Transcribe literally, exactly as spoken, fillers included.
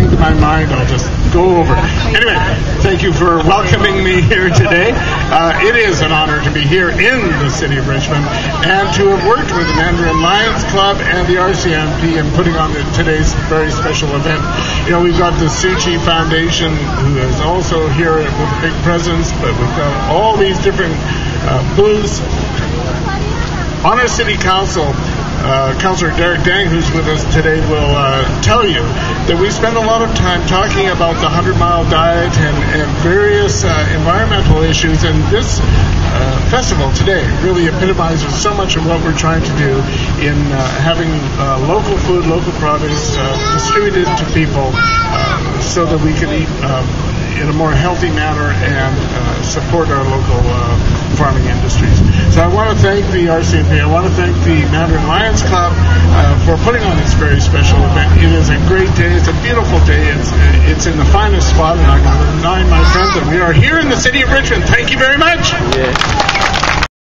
spring to my mind, I'll just go over it. Anyway, thank you for welcoming me here today. Uh, it is an honor to be here in the city of Richmond and to have worked with the Mandarin Lions Club and the R C M P in putting on the, today's very special event. You know, we've got the Suchi Foundation, who is also here with a big presence, but we've got all these different uh, booths. On our city council, uh, Councillor Derek Dang, who's with us today, will uh, tell you that we spend a lot of time talking about the hundred mile diet and, and various uh, environmental issues, and this uh, festival today really epitomizes so much of what we're trying to do in uh, having uh, local food, local produce uh, distributed to people uh, so that we can eat um, in a more healthy manner and uh, support our local uh, farming industries. So I want to thank the R C M P, I want to thank the Mandarin Lions Club uh, for putting on this very special event. It is a great day, it's a beautiful day, it's, it's in the finest spot, and I can remind my friends that we are here in the city of Richmond. Thank you very much. Yeah.